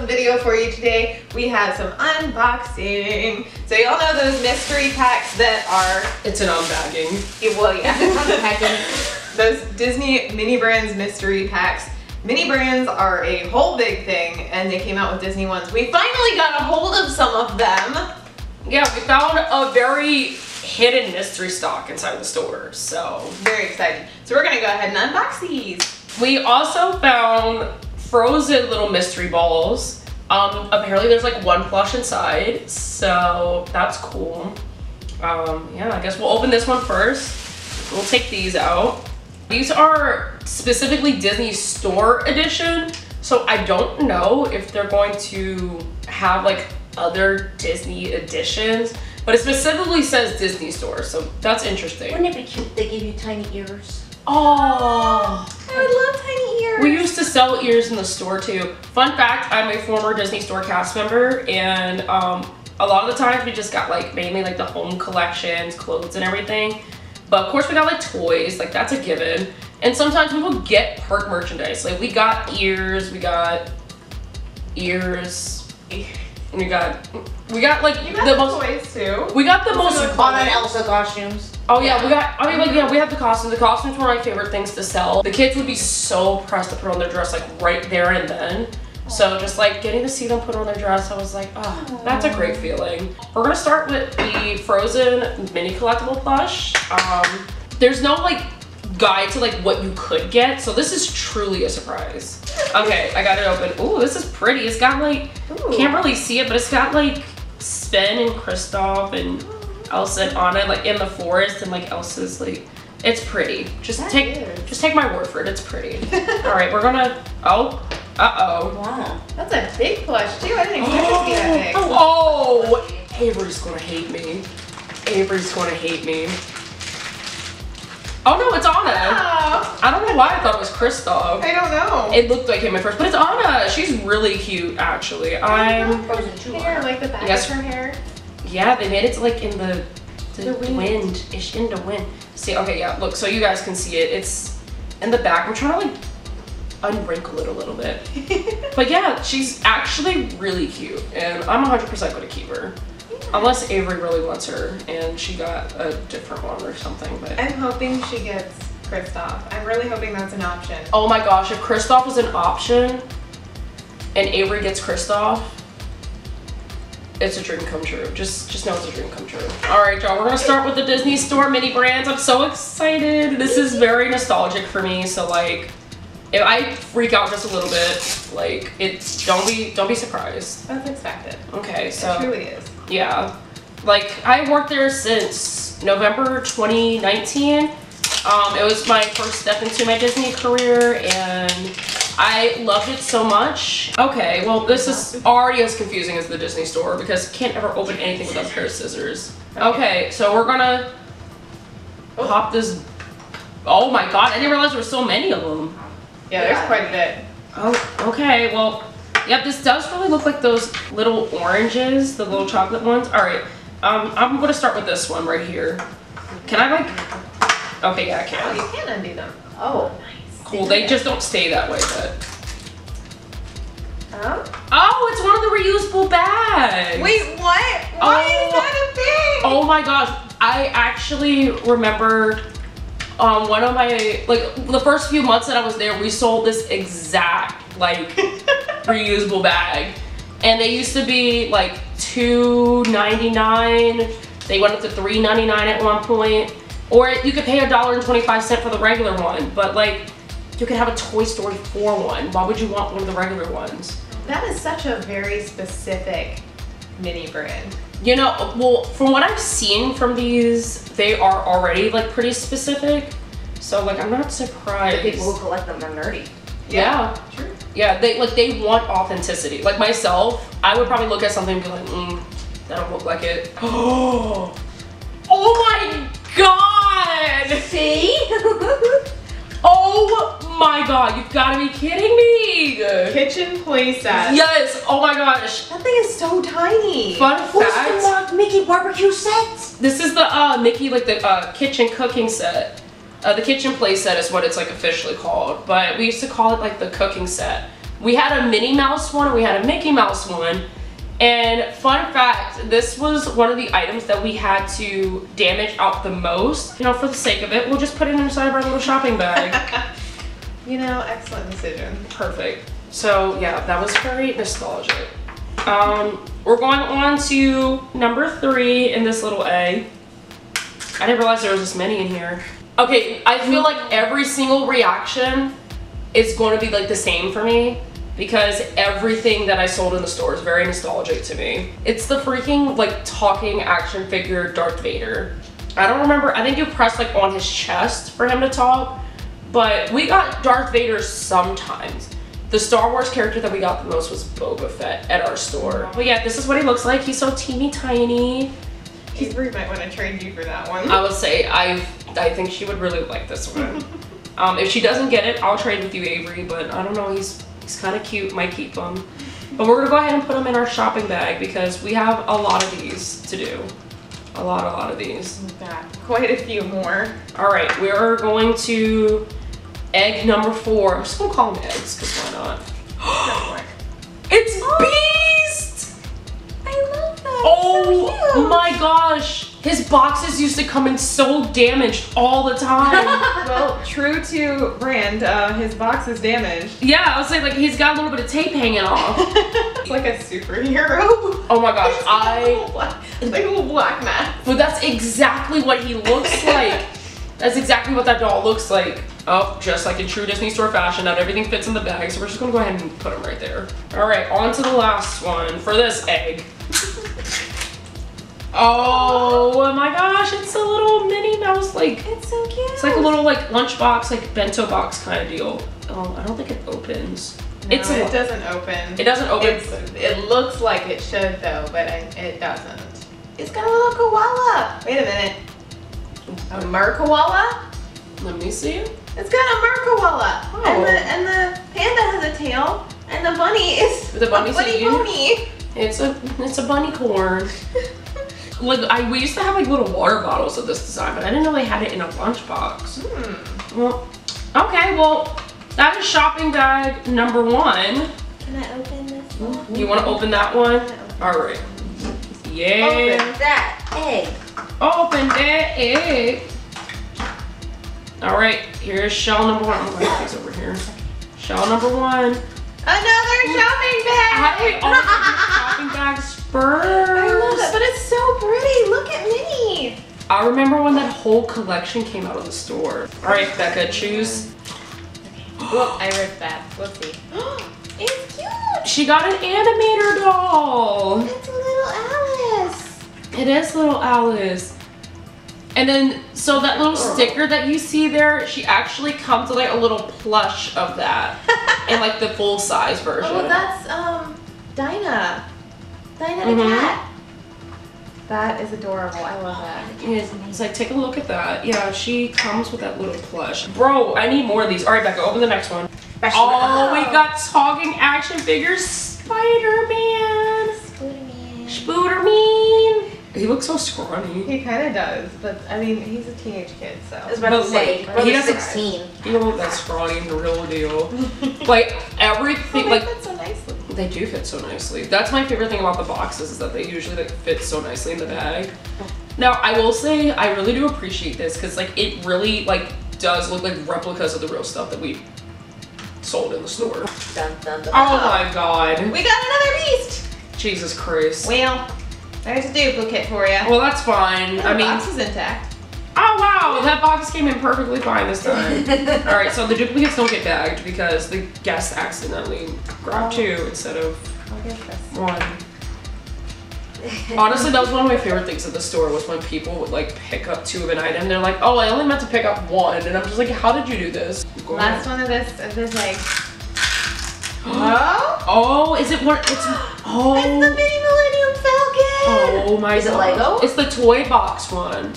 awesome video for you today. We have some unboxing. So y'all know those mystery packs that are... It's an unbagging. Well, yeah, unpacking. Those Disney Minibrands mystery packs. Minibrands are a whole big thing, and they came out with Disney ones. We finally got a hold of some of them. Yeah, we found a very hidden mystery stock inside the store, so very exciting. So we're gonna go ahead and unbox these. We also found Frozen little mystery balls. Apparently there's like one plush inside, so that's cool. Yeah, I guess we'll open this one first. We'll take these out. These are specifically Disney Store edition, so I don't know if they're going to have like other Disney editions, but it specifically says Disney Store, so that's interesting. Wouldn't it be cute if they gave you tiny ears? Oh, I would love tiny ears. We used to sell ears in the store too. Fun fact, I'm a former Disney Store cast member, and a lot of the times we just got like mainly like the home collections, clothes and everything. But of course we got like toys, like that's a given. And sometimes we will get perk merchandise. Like we got like the most toys too. We got the most fun Elsa costumes. Oh yeah, we got, I mean like yeah, we have the costumes. The costumes were my favorite things to sell. The kids would be so pressed to put on their dress like right there and then. So just like getting to see them put on their dress, I was like, oh, that's a great feeling. We're gonna start with the Frozen mini collectible plush. There's no like guide to like what you could get, so this is truly a surprise. Okay, I got it open. Ooh, this is pretty. It's got like, ooh, can't really see it, but it's got like Sven and Kristoff and Elsa and Anna like in the forest, and like Elsa's like, it's pretty. Just take my word for it. It's pretty. All right, we're gonna, oh. Uh-oh. Wow. That's a big plush too. I didn't expect it to be that big. Oh! Avery's gonna hate me. Avery's gonna hate me. Oh no, it's Anna. Oh. I don't know why I thought it was Kristoff. I don't know. It looked like him at first, but it's Anna. She's really cute, actually. I'm Frozen too. Hair, like the back of her hair. Yeah, they made it to, like in the wind. It's in the wind. See, okay, yeah. Look, so you guys can see it. It's in the back. I'm trying to like unwrinkle it a little bit. But yeah, she's actually really cute, and I'm 100% going to keep her. Yeah. Unless Avery really wants her and she got a different one or something. But I'm hoping she gets Kristoff. I'm really hoping that's an option. Oh my gosh, if Kristoff was an option and Avery gets Kristoff, it's a dream come true. Just know it's a dream come true. All right, y'all, we're gonna start with the Disney Store Minibrands. I'm so excited. This is very nostalgic for me, so like, if I freak out just a little bit, like, it's, don't be surprised. That's expected. Okay, so. It truly is. Yeah. Like, I worked there since November 2019. It was my first step into my Disney career, and I loved it so much. Okay, well, this is already as confusing as the Disney Store, because you can't ever open anything without a pair of scissors. Okay, so we're gonna pop this. Oh my god, I didn't realize there were so many of them. Yeah, there's quite a bit. Oh, okay, well, yep, this does really look like those little oranges, the little chocolate ones. All right, I'm gonna start with this one right here. Can I like, okay, yeah, I can. Oh, you can undo them. Oh, nice. Cool, they just don't stay that way, but. Oh? Oh, it's one of the reusable bags. Wait, what? Why is that a thing? Oh my gosh, I actually remember one of my, like, the first few months that I was there, we sold this exact, like, reusable bag. And they used to be, like, $2.99. They went up to $3.99 at one point. Or you could pay $1.25 for the regular one. But, like, you could have a Toy Story 4 one. Why would you want one of the regular ones? That is such a very specific mini brand. You know, well, from what I've seen from these, they are already like pretty specific. So like, I'm not surprised. The people who collect them are nerdy. Yeah. Yeah. True. Yeah, they like, they want authenticity. Like myself, I would probably look at something and be like, that don't look like it. Oh, oh my god! See? Oh my god, you've got to be kidding me! Kitchen playset. Yes, oh my gosh. That thing is so tiny. Fun fact. Who's the Mickey barbecue set? This is the Mickey, like the kitchen cooking set. The kitchen playset is what it's like officially called, but we used to call it like the cooking set. We had a Minnie Mouse one and we had a Mickey Mouse one. And fun fact, this was one of the items that we had to damage out the most. You know, for the sake of it, we'll just put it inside of our little shopping bag. You know, excellent decision. Perfect. So yeah, that was very nostalgic. We're going on to number 3 in this little A. I didn't realize there was this many in here. Okay, I feel like every single reaction is going to be like the same for me, because everything that I sold in the store is very nostalgic to me. It's the freaking like talking action figure Darth Vader. I don't remember, I think you pressed like on his chest for him to talk, but we got Darth Vader sometimes. The Star Wars character that we got the most was Boba Fett at our store. But yeah, this is what he looks like. He's so teeny tiny. Avery might want to trade you for that one. I would say I think she would really like this one. If she doesn't get it, I'll trade with you, Avery, but I don't know, he's kind of cute, might keep him. But we're gonna go ahead and put him in our shopping bag because we have a lot of these to do. A lot of these. Yeah, quite a few more. All right, we are going to egg number 4. I'm just gonna call them eggs because why not? It's Beast! I love that. Oh so my gosh! His boxes used to come in so damaged all the time. Well, true to brand, his box is damaged. Yeah, I was saying, like, he's got a little bit of tape hanging off. It's like a superhero. Oh my gosh, like a little black mask. But that's exactly what he looks like. That's exactly what that doll looks like. Oh, just like in true Disney Store fashion, not everything fits in the bag, so we're just gonna go ahead and put them right there. All right, on to the last one for this egg. Oh my gosh, it's a little Minnie Mouse, like, it's so cute. It's like a little like lunchbox, like bento box kind of deal. Oh, I don't think it opens. No, it doesn't open. It doesn't open. It looks like it should though, but it doesn't. It's got a little koala. Wait a minute. A mer koala? Let me see. It's got a mer koala. Oh. And the panda has a tail, and the bunny is a bunny pony. It's a bunny corn. Like, we used to have like little water bottles of this design, but I didn't know they had it in a lunchbox. Hmm. Well, okay, well, that is shopping bag number 1. Can I open this one? You want to open that one? All right. Yeah. Open that egg. Open that egg. All right, here's shell number 1. I'm gonna put these over here. Shell number 1. Another shopping bag. How do we always do shopping bags first? I love that, but it's so pretty. Look at Minnie. I remember when that whole collection came out of the store. All right, Becca, choose. Okay. Well, I ripped that. Let's see. It's cute. She got an animator doll. It's little Alice. It is little Alice. And then, so that little sticker that you see there, she actually comes with like a little plush of that. And like the full size version. Oh, that's Dinah. Dinah the cat. That is adorable. I love that. It's like, take a look at that. Yeah, she comes with that little plush. Bro, I need more of these. All right, Becca, open the next one. Oh, we got talking action figures Spider-Man. Spooderman. He looks so scrawny. He kind of does, but I mean, he's a teenage kid, so. I was about to say, but he's 16. You know, that's scrawny, the real deal. Like, everything, well, they fit so nicely. They do fit so nicely. That's my favorite thing about the boxes, is that they usually like fit so nicely in the bag. Now, I will say, I really do appreciate this, because like, it really like does look like replicas of the real stuff that we sold in the store. Dun, dun, dun, dun. Oh my god. We got another Beast! Jesus Christ. Well. There's a duplicate for you. Well, that's fine. I mean, the box is intact. Oh wow, that box came in perfectly fine this time. All right, so the duplicates don't get bagged because the guests accidentally grabbed 2 instead of 1. Honestly, that was one of my favorite things at the store, was when people would like pick up 2 of an item. They're like, "Oh, I only meant to pick up 1," and I'm just like, "How did you do this?" Last one of this like. Oh. Oh, is it one? It's oh. It's the mini Millennium Falcon. Oh my god. Is it Lego? It's the toy box one.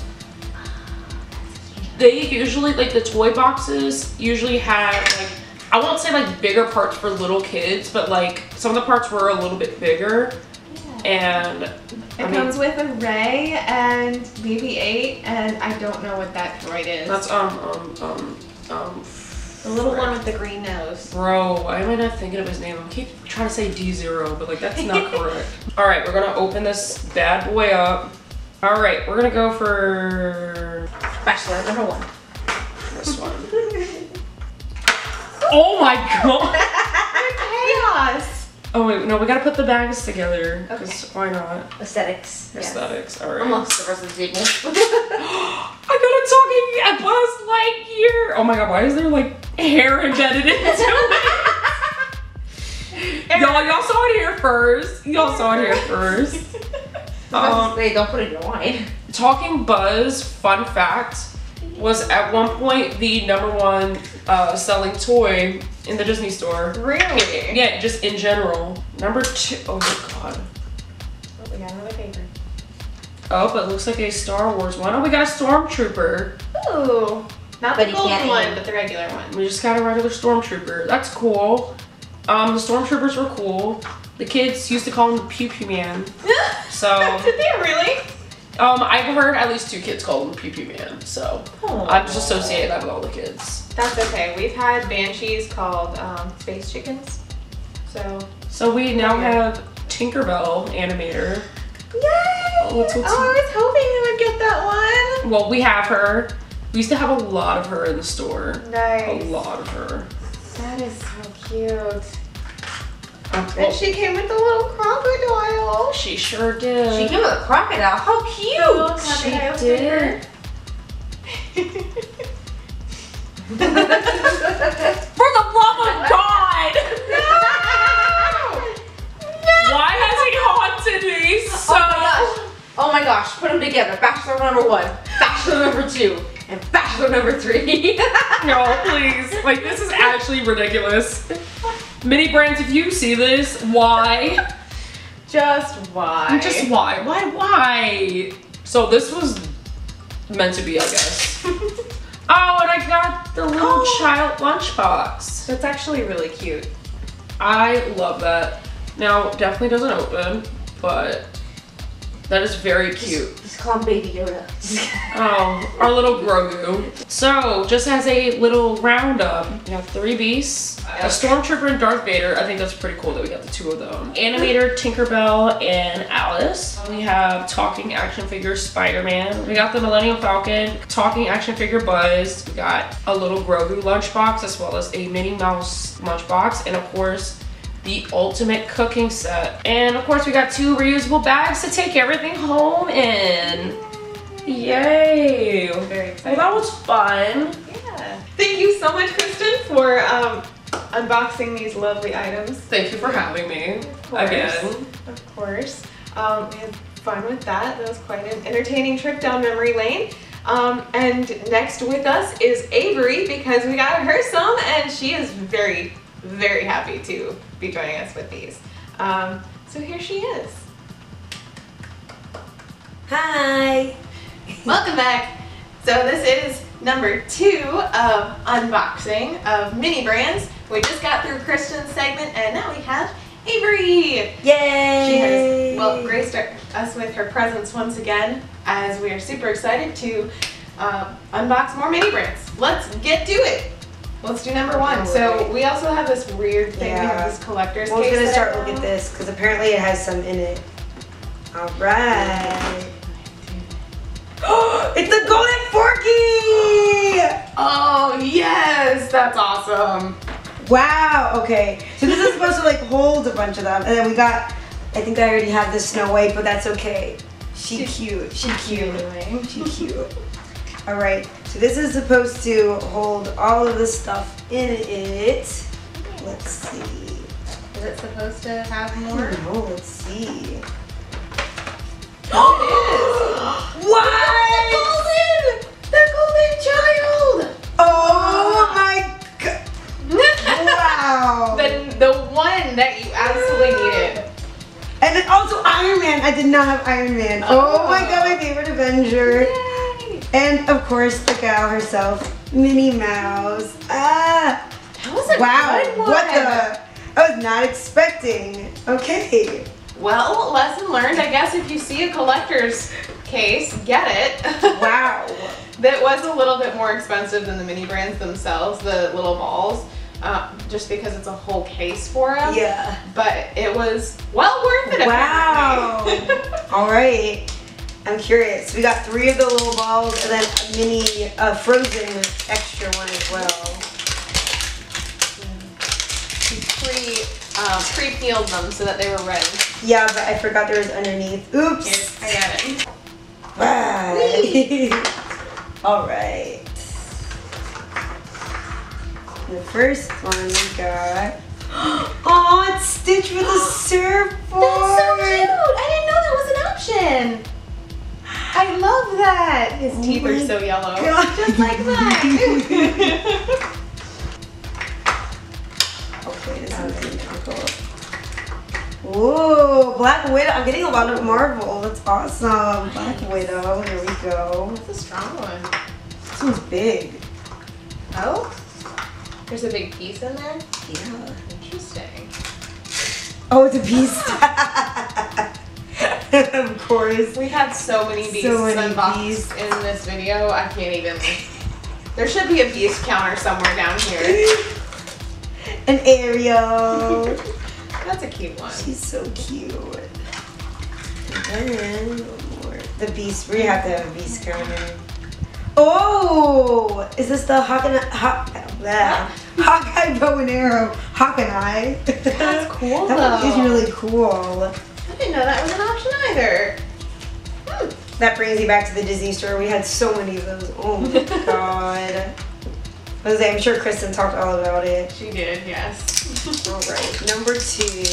They usually like the toy boxes usually have like, I won't say like bigger parts for little kids, but like some of the parts were a little bit bigger. And it comes with a Ray and BB-8, and I don't know what that droid is. That's The little one with the green nose. Bro, why am I not thinking of his name? I keep trying to say D0, but like that's not correct. All right, we're gonna open this bad boy up. All right, we're gonna go for bachelor number one. This one. Oh my god! Chaos. Oh wait, no, we gotta put the bags together. Okay. Why not? Aesthetics. Aesthetics, yes. All right. Almost the rest of the table. I got a talking Buzz Lightyear. Oh my god, why is there like hair embedded into it? y'all saw it here first. Y'all saw it here first. They don't put it in wine. Talking Buzz, fun fact, was at one point the #1 selling toy in the Disney store. Really? Yeah, just in general. #2, oh my god. Oh, we got another paper. Oh, but it looks like a Star Wars one. Oh, we got a Stormtrooper. Ooh. Not the gold one, but the regular one. We just got a regular Stormtrooper. That's cool. The Stormtroopers were cool. The kids used to call him the Pew Pew Man. So. Did they really? I've heard at least 2 kids call him Pew Pew Man, so I'm just associated that with all the kids. That's okay. We've had banshees called space chickens, so we now have Tinkerbell animator. Yay! I was hoping we would get that one. Well, we have her. We used to have a lot of her in the store. Nice. A lot of her. That is so cute. And she came with a little crocodile. She sure did. She came with a crocodile. How cute! Oh, she did. For the love of God! No! Why has he haunted me so? Oh my gosh! Put them together. Bachelor #1, Bachelor #2, and Bachelor #3. No, please. Like this is actually ridiculous. Minibrands, if you see this, why? Just why? Just why? Why? So this was meant to be, I guess. Oh, and I got the little child lunchbox. That's actually really cute. I love that. Now, definitely doesn't open, but that is very cute. Just call him Baby Yoda. Oh, our little Grogu. So, just as a little roundup, we have 3 beasts, a Stormtrooper and Darth Vader. I think that's pretty cool that we got the 2 of them. Animator, Tinkerbell, and Alice. We have talking action figure Spider-Man. We got the Millennium Falcon, talking action figure Buzz. We got a little Grogu lunchbox, as well as a Minnie Mouse lunchbox, and of course, the ultimate cooking set. And of course we got 2 reusable bags to take everything home in. Yay! Very exciting. Well, that was fun. Yeah. Thank you so much, Kristen, for unboxing these lovely items. Thank you for having me. Of course. Again. Of course. We had fun with that. That was quite an entertaining trip down memory lane. And next with us is Avery, because we got her some and she is very, very happy to be joining us with these. So here she is. Hi! Welcome back! So this is #2 of unboxing of Minibrands. We just got through Kristen's segment and now we have Avery! Yay! She has graced us with her presence once again, as we are super excited to unbox more Minibrands. Let's get to it! Let's do #1. So we also have this weird thing. We have this collector's case. We're gonna start looking at this because apparently it has some in it. All right. Oh, it's a golden forky! Oh yes, that's awesome. Wow. Okay. So this is supposed to like hold a bunch of them, and then we got. I think I already have this Snow White, but that's okay. She's cute. All right, so this is supposed to hold all of this stuff in it. Let's see. Is it supposed to have more? No, let's see. Oh, it is. What? The golden child. Oh my god. Wow. the one that you absolutely needed. And then also Iron Man. I did not have Iron Man. Oh my god, my favorite Avenger. Yeah. And of course, the gal herself, Minnie Mouse. Ah! That was a good one. What the? I was not expecting. Okay. Well, lesson learned. I guess if you see a collector's case, get it. Wow. That was a little bit more expensive than the Minibrands themselves, the little balls, just because it's a whole case for them. Yeah. But it was well worth it. Wow. All right. I'm curious. We got 3 of the little balls and then a mini Frozen extra one as well. Pre-peeled them so that they were red. Yeah, but I forgot there was underneath. Oops. Yes, I got it. Wow. All right. The first one we got. Oh, it's Stitch with a surfboard. That's so cute. I didn't know that was an option. I love that! His teeth are so yellow. God. Just like that! Hopefully this one's going to tickle. Whoa! Black Widow! I'm getting a lot of Marvel. That's awesome. Black Widow. There we go. That's a strong one. This one's big. Oh? There's a big piece in there? Yeah. Interesting. Oh, it's a beast! Of course. We had so many beasts unboxed in this video. I can't even. There should be a beast counter somewhere down here. An Ariel. That's a cute one. She's so cute. And then the beast. We have to have a beast counter. Oh, is this the Hawkeye bow and arrow? Hawkeye. That's cool. That one is really cool. I didn't know that was an option either. Hmm. That brings you back to the Disney store. We had so many of those. Oh my god. Jose, I'm sure Kristen talked all about it. She did, yes. Alright, number 2.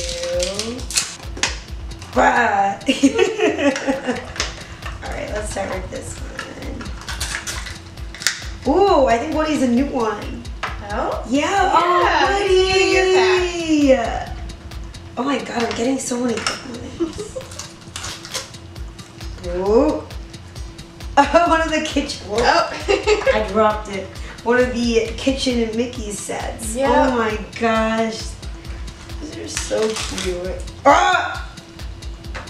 Wow. Alright, let's start with this one. Ooh, I think Woody's a new one. Oh? Yeah, Woody! Get that. Oh my god, I'm getting so many things. Whoa. Oh, one of the kitchen. Whoa. Oh. I dropped it. One of the kitchen and Mickey sets. Yep. Oh my gosh. These are so cute. Oh!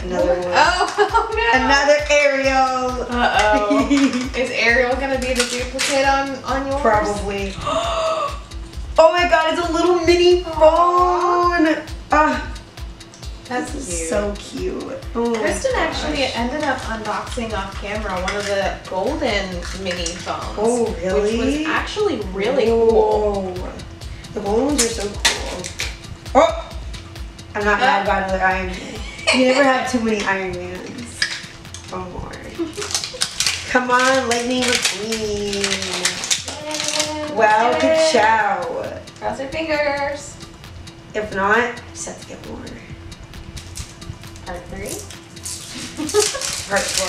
Another one. Oh, no. Another Ariel. Uh-oh. Is Ariel going to be the duplicate on yours? Probably. Oh my god, it's a little mini phone. Ah. That's cute. So cute. Oh, Kristen actually ended up unboxing off camera one of the golden mini phones. Oh, really? Which was actually really cool. The golden ones are so cool. Oh! I'm not mad about another Iron Man. You never have too many Iron Mans. Oh, Lord. Come on, Lightning McQueen. Wow, ka-chow. Cross your fingers. If not, just have to get more. Part 3? Part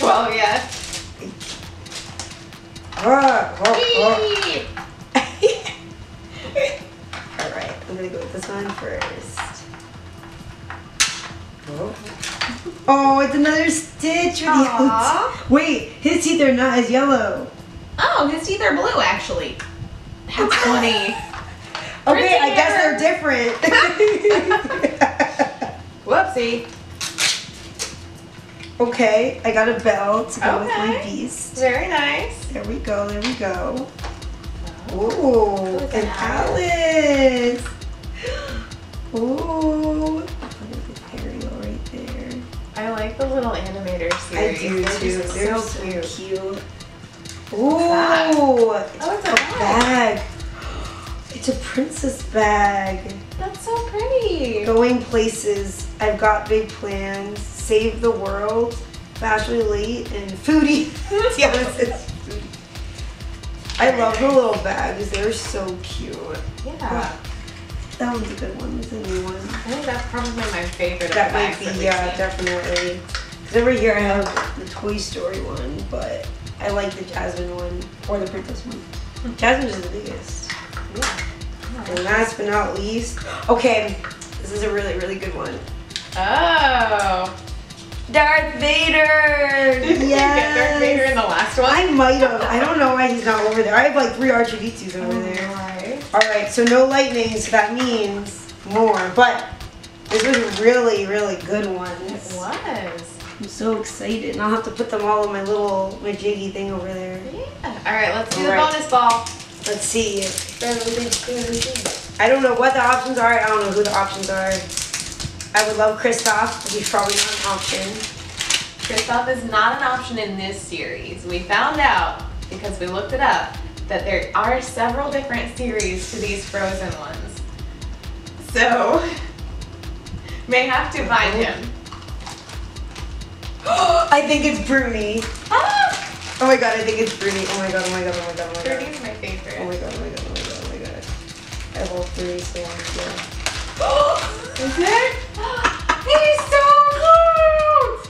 12? Part 12, yeah. Alright, I'm gonna go with this one first. Whoa. Oh, it's another Stitch with the Wait, his teeth are not as yellow. Oh, his teeth are blue, actually. How funny. Okay, I guess they're different. Whoopsie. Okay, I got a bell to go with my beast. Very nice. There we go, there we go. Ooh, an Alice. Ooh. Ariel right there. I like the little animator series. I do too. They're so cute. Ooh. Oh, it's a bag. It's a princess bag. That's so pretty. Going places. I've got big plans. Save the world. Bachelor late and foodie. Yeah, it's foodie. I love the little bags. They're so cute. Yeah. That one's a good one. That's a new one. I think that's probably my favorite. That might be, yeah, definitely. Because over here I have the Toy Story one, but I like the Jasmine one or the princess one. Jasmine is the biggest. Yeah. And last but not least, okay, this is a really, really good one. Oh. Darth Vader! Did you get Darth Vader in the last one? I might have. I don't know why he's not over there. I have like 3 R2D2s over there. Alright, so no lightning, so that means more. But this was really, really good ones. It was. I'm so excited. And I'll have to put them all in my little, my jiggy thing over there. Yeah. All right, let's do the bonus ball. Let's see. I don't know what the options are. I don't know who the options are. I would love Kristoff, but he's probably not an option. Kristoff is not an option in this series. We found out, because we looked it up, that there are several different series to these Frozen ones. So, may have to find him. I think it's Bruni. Ah! Oh my god, I think it's Bruni. Oh my god, oh my god, oh my god, oh my god. Bruni's my favorite. Oh my god, oh my god, oh my god, oh my god. I have all three, so I'm Is it? He's so close!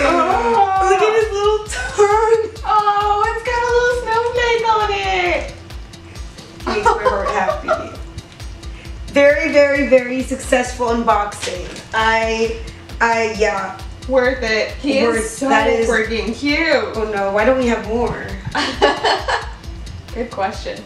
Oh. Look at his little tongue. Oh, it's got a little snowflake on it. Makes my heart happy. Very, very, very successful unboxing. Yeah. Worth it. He is so freaking cute. Oh no, why don't we have more? Good question.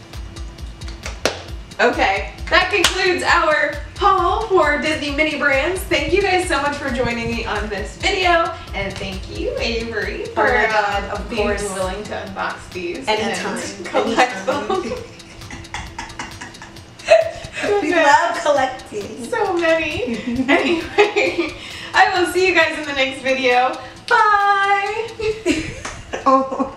Okay, that concludes our haul for Disney Minibrands. Thank you guys so much for joining me on this video, and thank you, Avery, for being willing to unbox these and collect them. We love collecting. So many. Anyway, I will see you guys in the next video. Bye! Oh.